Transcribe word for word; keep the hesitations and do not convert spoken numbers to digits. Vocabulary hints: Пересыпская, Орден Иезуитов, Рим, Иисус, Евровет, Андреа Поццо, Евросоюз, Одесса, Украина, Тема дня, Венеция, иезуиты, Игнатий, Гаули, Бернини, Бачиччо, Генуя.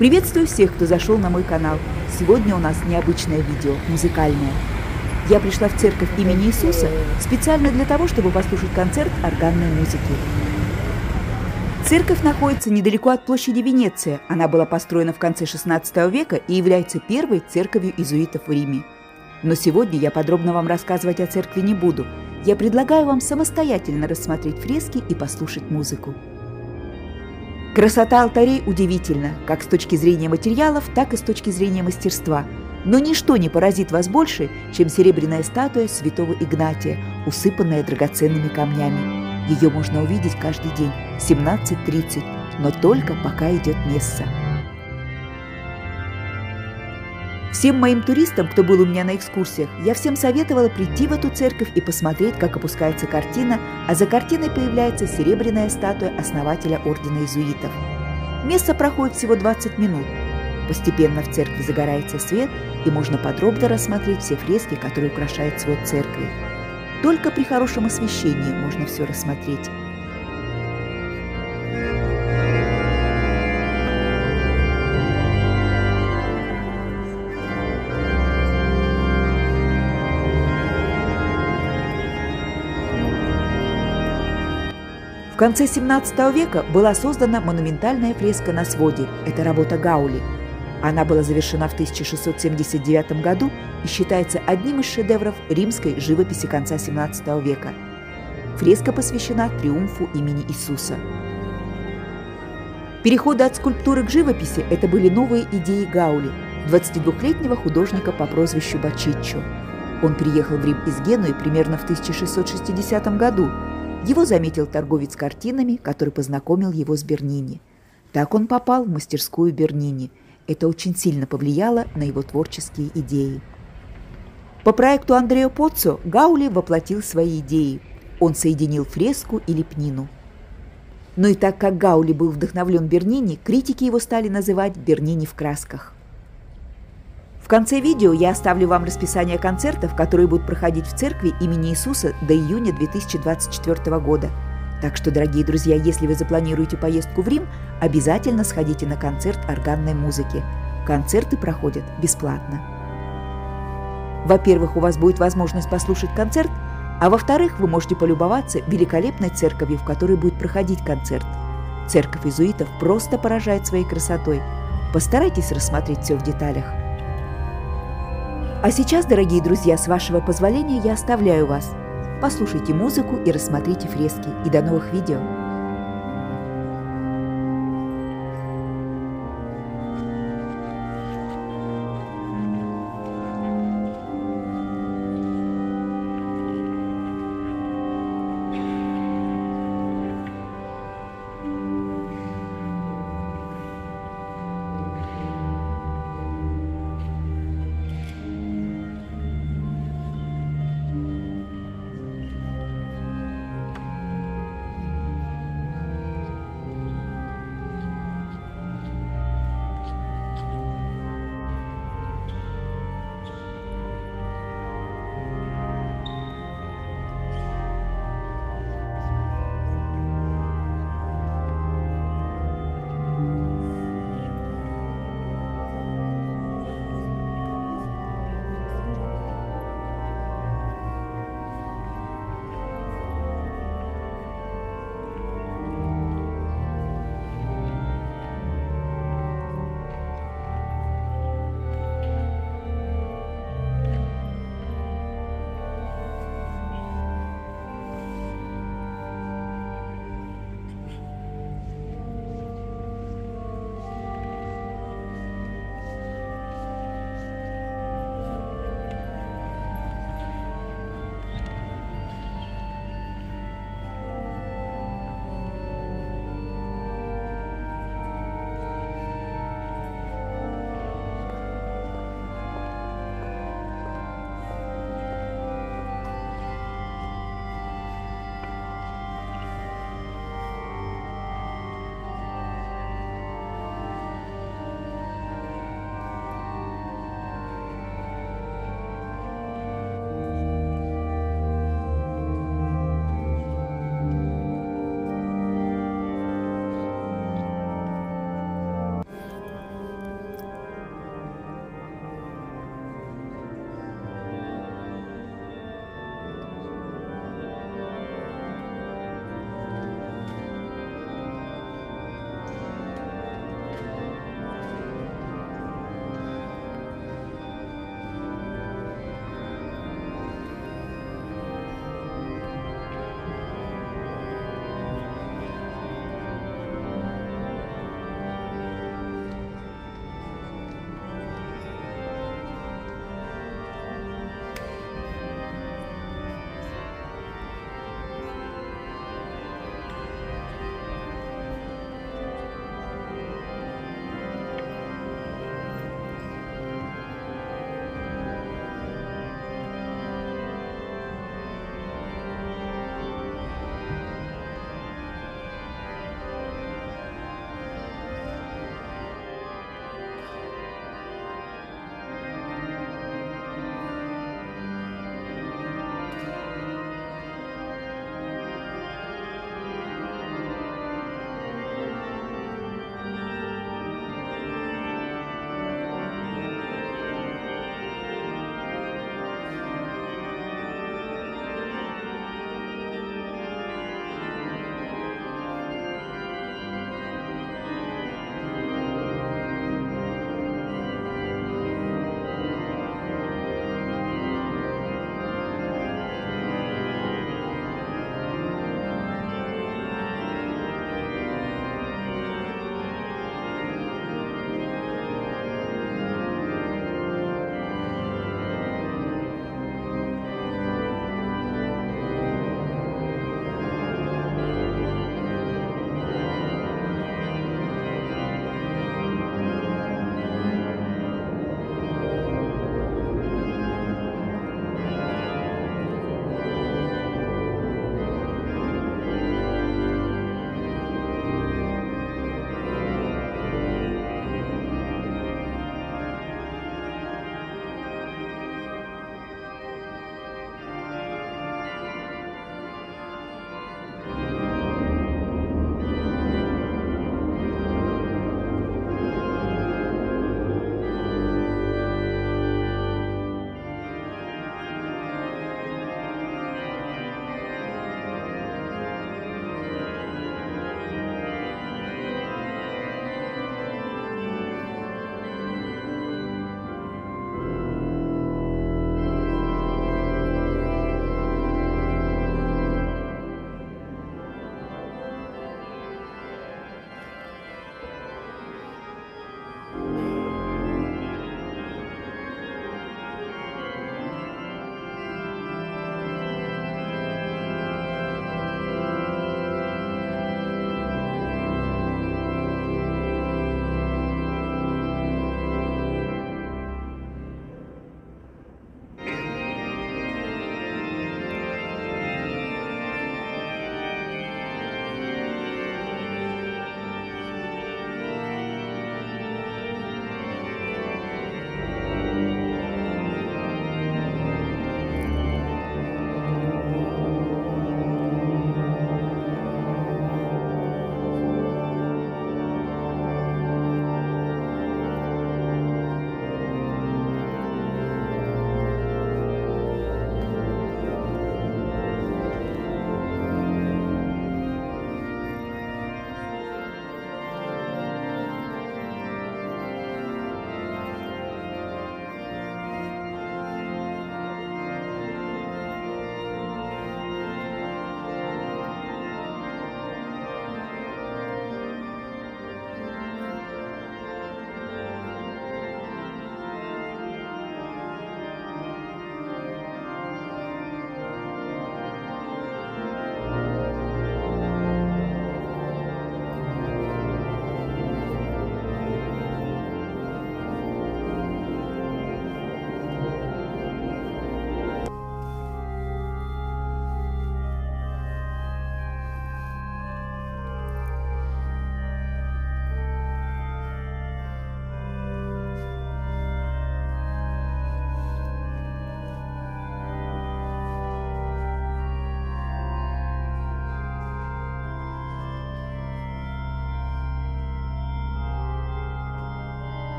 Приветствую всех, кто зашел на мой канал. Сегодня у нас необычное видео, музыкальное. Я пришла в церковь имени Иисуса специально для того, чтобы послушать концерт органной музыки. Церковь находится недалеко от площади Венеция. Она была построена в конце шестнадцатого века и является первой церковью иезуитов в Риме. Но сегодня я подробно вам рассказывать о церкви не буду. Я предлагаю вам самостоятельно рассмотреть фрески и послушать музыку. Красота алтарей удивительна, как с точки зрения материалов, так и с точки зрения мастерства. Но ничто не поразит вас больше, чем серебряная статуя святого Игнатия, усыпанная драгоценными камнями. Ее можно увидеть каждый день в семнадцать тридцать, но только пока идет месса. Всем моим туристам, кто был у меня на экскурсиях, я всем советовала прийти в эту церковь и посмотреть, как опускается картина, а за картиной появляется серебряная статуя основателя Ордена Иезуитов. Месса проходит всего двадцать минут. Постепенно в церкви загорается свет, и можно подробно рассмотреть все фрески, которые украшают свод церкви. Только при хорошем освещении можно все рассмотреть. В конце семнадцатого века была создана монументальная фреска на своде. Это работа Гаули. Она была завершена в тысяча шестьсот семьдесят девятом году и считается одним из шедевров римской живописи конца семнадцатого века. Фреска посвящена триумфу имени Иисуса. Переходы от скульптуры к живописи – это были новые идеи Гаули, двадцатидвухлетнего художника по прозвищу Бачиччо. Он приехал в Рим из Генуи примерно в тысяча шестьсот шестидесятом году. Его заметил торговец картинами, который познакомил его с Бернини. Так он попал в мастерскую Бернини. Это очень сильно повлияло на его творческие идеи. По проекту Андреа Поццо Гаули воплотил свои идеи. Он соединил фреску и лепнину. Но и так как Гаули был вдохновлен Бернини, критики его стали называть «Бернини в красках». В конце видео я оставлю вам расписание концертов, которые будут проходить в церкви имени Иисуса до июня две тысячи двадцать четвёртого года. Так что, дорогие друзья, если вы запланируете поездку в Рим, обязательно сходите на концерт органной музыки. Концерты проходят бесплатно. Во-первых, у вас будет возможность послушать концерт, а во-вторых, вы можете полюбоваться великолепной церковью, в которой будет проходить концерт. Церковь иезуитов просто поражает своей красотой. Постарайтесь рассмотреть все в деталях. А сейчас, дорогие друзья, с вашего позволения я оставляю вас. Послушайте музыку и рассмотрите фрески. И до новых видео!